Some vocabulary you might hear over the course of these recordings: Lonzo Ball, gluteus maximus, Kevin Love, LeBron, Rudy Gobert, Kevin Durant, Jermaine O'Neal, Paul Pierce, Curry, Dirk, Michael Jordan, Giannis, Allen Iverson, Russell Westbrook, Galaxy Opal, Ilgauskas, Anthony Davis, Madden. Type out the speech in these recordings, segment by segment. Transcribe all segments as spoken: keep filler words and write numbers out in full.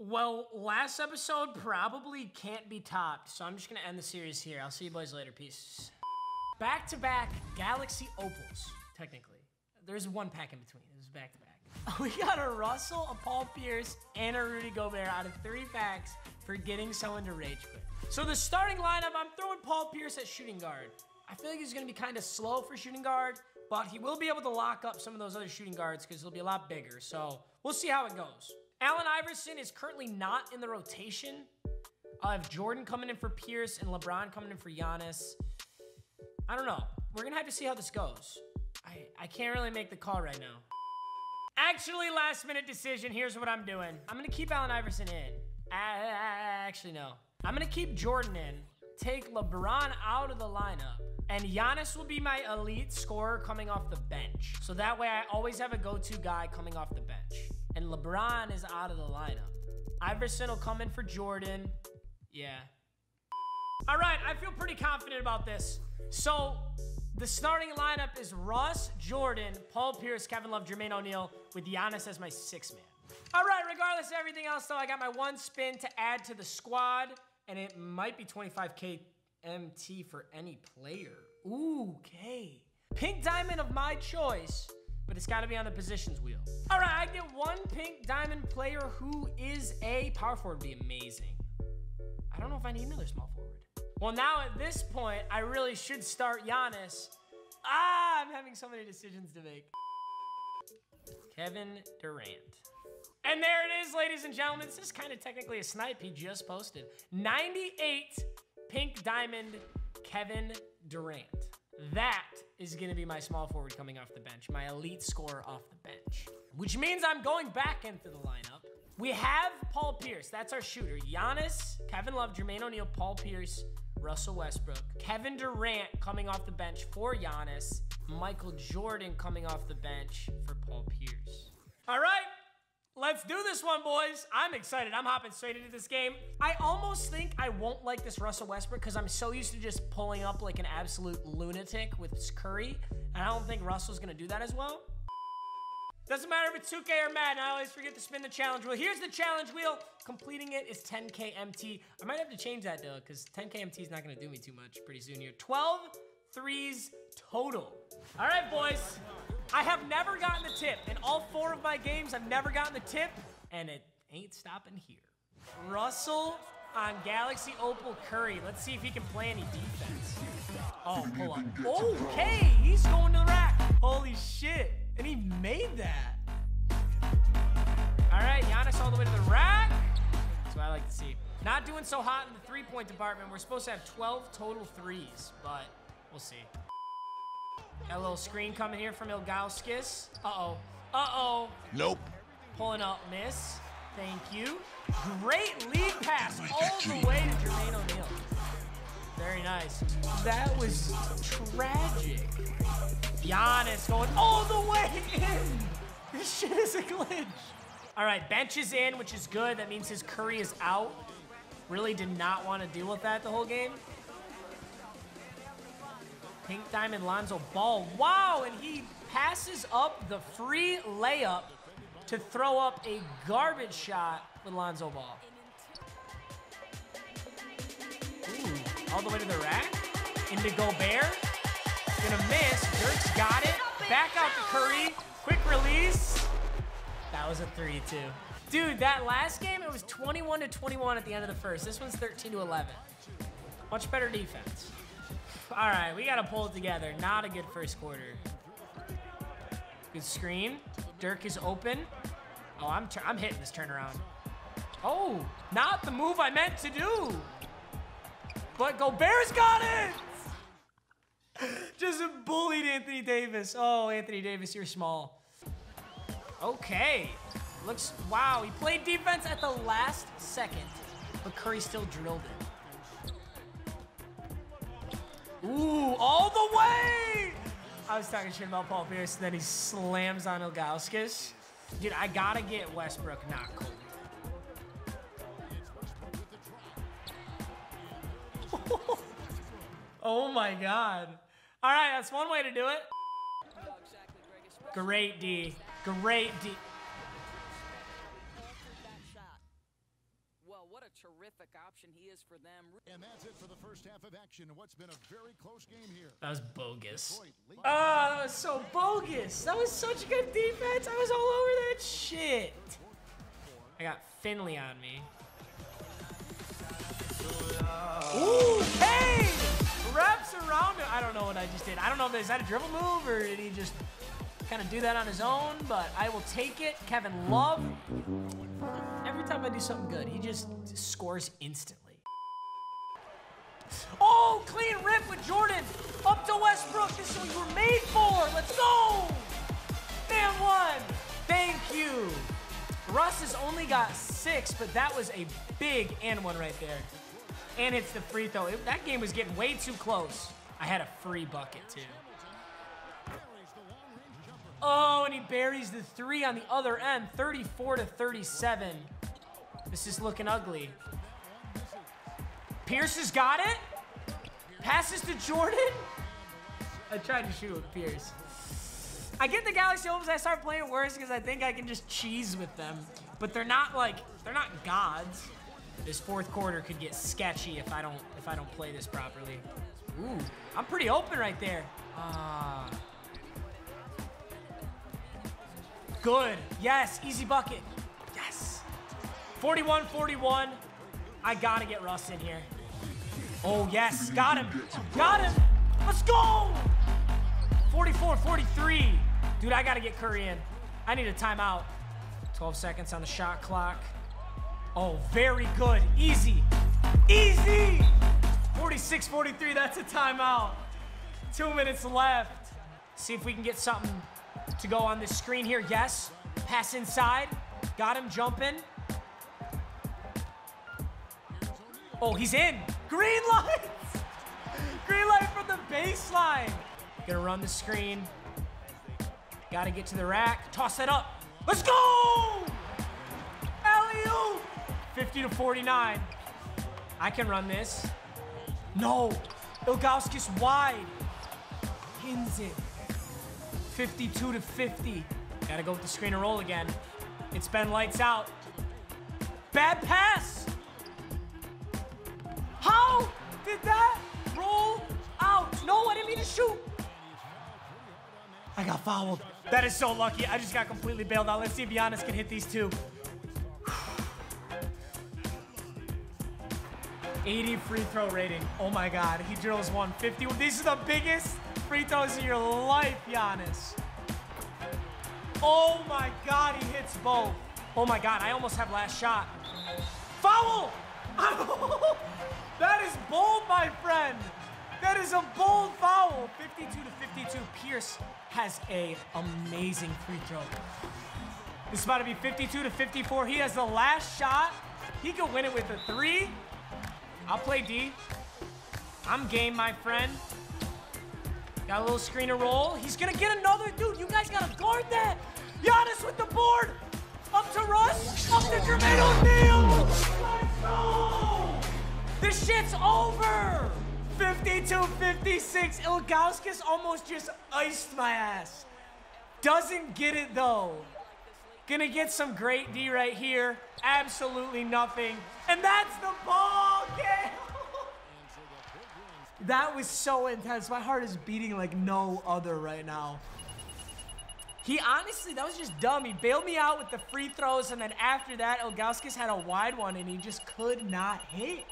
Well, last episode probably can't be topped, so I'm just gonna end the series here. I'll see you boys later. Peace. Back-to-back Galaxy Opals, technically. There's one pack in between. It was back-to-back. We got a Russell, a Paul Pierce, and a Rudy Gobert out of three packs for getting someone to rage quit. So the starting lineup, I'm throwing Paul Pierce at shooting guard. I feel like he's gonna be kind of slow for shooting guard, but he will be able to lock up some of those other shooting guards because he'll be a lot bigger, so we'll see how it goes. Allen Iverson is currently not in the rotation. I'll have Jordan coming in for Pierce and LeBron coming in for Giannis. I don't know. We're going to have to see how this goes. I, I can't really make the call right now. Actually, last minute decision. Here's what I'm doing. I'm going to keep Allen Iverson in. I, I, actually, no. I'm going to keep Jordan in, take LeBron out of the lineup, and Giannis will be my elite scorer coming off the bench. So that way I always have a go-to guy coming off the bench. And LeBron is out of the lineup. Iverson will come in for Jordan. Yeah. All right, I feel pretty confident about this. So the starting lineup is Russ, Jordan, Paul Pierce, Kevin Love, Jermaine O'Neal, with Giannis as my sixth man. All right, regardless of everything else, though, I got my one spin to add to the squad, and it might be twenty-five K M T for any player. Ooh, okay. Pink diamond of my choice, but it's gotta be on the positions wheel. All right, I get one pink diamond player who is a power forward. Would be amazing. I don't know if I need another small forward. Well, now at this point, I really should start Giannis. Ah, I'm having so many decisions to make. Kevin Durant. And there it is, ladies and gentlemen. This is kind of technically a snipe he just posted. ninety-eight pink diamond Kevin Durant. That is gonna be my small forward coming off the bench, my elite scorer off the bench, which means I'm going back into the lineup. We have Paul Pierce, that's our shooter. Giannis, Kevin Love, Jermaine O'Neal, Paul Pierce, Russell Westbrook. Kevin Durant coming off the bench for Giannis. Michael Jordan coming off the bench for Paul Pierce. All right, let's do this one, boys. I'm excited, I'm hopping straight into this game. I almost think I won't like this Russell Westbrook because I'm so used to just pulling up like an absolute lunatic with Curry, and I don't think Russell's gonna do that as well. Doesn't matter if it's two K or Madden, I always forget to spin the challenge wheel. Here's the challenge wheel. Completing it is ten K M T. I might have to change that though, because ten K M T is not gonna do me too much pretty soon here. twelve threes total. All right, boys. I have never gotten the tip. In all four of my games, I've never gotten the tip, and it ain't stopping here. Russell on Galaxy Opal Curry. Let's see if he can play any defense. Oh, pull up. Okay, he's going to the rack. Holy shit, and he made that. All right, Giannis all the way to the rack. That's what I like to see. Not doing so hot in the three-point department. We're supposed to have twelve total threes, but we'll see. Got a little screen coming here from Ilgauskas. Uh-oh. Uh-oh. Nope. Pulling up, miss. Thank you. Great lead pass all the way to Jermaine O'Neal. Very nice. That was tragic. Giannis going all the way in. This shit is a glitch. All right, bench is in, which is good. That means his Curry is out. Really did not want to deal with that the whole game. Pink diamond Lonzo Ball. Wow, and he passes up the free layup to throw up a garbage shot with Lonzo Ball. Ooh, all the way to the rack. Into Gobert. Gonna miss. Dirk's got it. Back out to Curry. Quick release. That was a three, too. Dude, that last game, it was twenty-one to twenty-one at the end of the first. This one's thirteen to eleven. Much better defense. All right, we gotta pull it together. Not a good first quarter. Good screen. Dirk is open. Oh, I'm I'm hitting this turnaround. Oh, not the move I meant to do. But Gobert's got it. Just bullied Anthony Davis. Oh, Anthony Davis, you're small. Okay. Looks, wow, he played defense at the last second, but Curry still drilled it. Ooh, all the way! I was talking shit about Paul Pierce, and then he slams on Ilgauskas. Dude, I gotta get Westbrook not cold. Oh my God. All right, that's one way to do it. Great D, great D. a terrific option he is for them. And that's it for the first half of action. What's been a very close game here. That was bogus. Oh, that was so bogus. That was such good defense. I was all over that shit. I got Finley on me. Ooh, hey! Wraps around him. I don't know what I just did. I don't know if is that a dribble move or did he just kind of do that on his own, but I will take it. Kevin Love. Every time I do something good, he just scores instantly. Oh, clean rip with Jordan. Up to Westbrook. This is what you were made for. Let's go. Man one. Thank you. Russ has only got six, but that was a big and one right there. And it's the free throw. It, that game was getting way too close. I had a free bucket, too. Oh, and he buries the three on the other end, thirty-four to thirty-seven. This is looking ugly. Pierce has got it. Passes to Jordan. I tried to shoot with Pierce. I get the Galaxy Opens. I start playing worse because I think I can just cheese with them. But they're not like, they're not gods. This fourth quarter could get sketchy if I don't if I don't play this properly. Ooh, I'm pretty open right there. Ah. Uh, good. Yes, easy bucket. Yes. forty-one forty-one. I gotta get Russ in here. Oh, yes. Got him. Got him. Let's go. forty-four forty-three. Dude, I gotta get Curry in. I need a timeout. twelve seconds on the shot clock. Oh, very good. Easy. Easy! forty-six forty-three, that's a timeout. Two minutes left. See if we can get something to go on this screen here. Yes. Pass inside. Got him jumping. Oh, he's in. Green lights! Green light from the baseline. Gonna run the screen. Gotta get to the rack. Toss that up. Let's go! Alley-oop! fifty to forty-nine. I can run this. No. Ilgauskas wide. Pins it. fifty-two to fifty. Gotta go with the screen and roll again. It's been lights out. Bad pass. How did that roll out? No, I didn't mean to shoot. I got fouled. That is so lucky. I just got completely bailed out. Let's see if Giannis can hit these two. eighty free throw rating. Oh my God, he drills one. fifty. These are the biggest free throws in your life, Giannis. Oh my God, he hits both. Oh my God, I almost have last shot. Foul! That is bold, my friend. That is a bold foul. fifty-two to fifty-two. Pierce has a amazing free throw. This is about to be fifty-two to fifty-four. He has the last shot. He could win it with a three. I'll play D. I'm game, my friend. Got a little screen to roll. He's gonna get another. Dude, you guys gotta guard that. Giannis with the board. Up to Russ. Up to Jermaine O'Neal. Let's go. This shit's over. fifty-two fifty-six. Ilgauskas almost just iced my ass. Doesn't get it, though. Gonna get some great D right here. Absolutely nothing. And that's the ball game. That was so intense. My heart is beating like no other right now. He honestly, that was just dumb. He bailed me out with the free throws, and then after that, Ilgauskas had a wide one, and he just could not hit.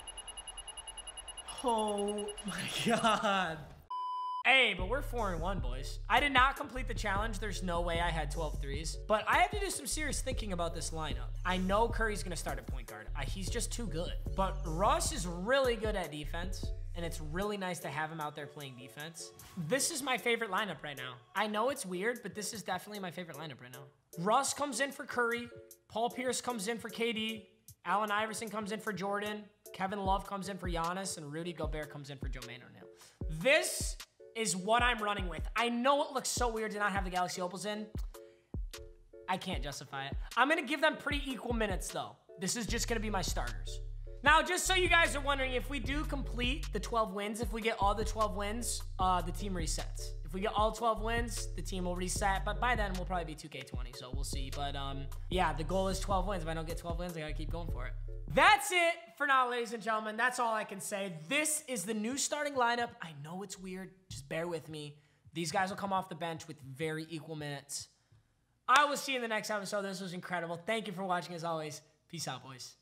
Oh, my God. Hey, but we're four and one, boys. I did not complete the challenge. There's no way I had twelve threes. But I have to do some serious thinking about this lineup. I know Curry's going to start at point guard. I, he's just too good. But Russ is really good at defense, and it's really nice to have him out there playing defense. This is my favorite lineup right now. I know it's weird, but this is definitely my favorite lineup right now. Russ comes in for Curry. Paul Pierce comes in for K D. Allen Iverson comes in for Jordan. Kevin Love comes in for Giannis. And Rudy Gobert comes in for Jermaine O'Neal. This is what I'm running with. I know it looks so weird to not have the Galaxy Opals in. I can't justify it. I'm gonna give them pretty equal minutes though. This is just gonna be my starters. Now, just so you guys are wondering, if we do complete the twelve wins, if we get all the twelve wins, uh, the team resets. If we get all twelve wins, the team will reset. But by then, we'll probably be two K twenty, so we'll see. But um, yeah, the goal is twelve wins. If I don't get twelve wins, I gotta keep going for it. That's it for now, ladies and gentlemen. That's all I can say. This is the new starting lineup. I know it's weird. Just bear with me. These guys will come off the bench with very equal minutes. I will see you in the next episode. This was incredible. Thank you for watching, as always. Peace out, boys.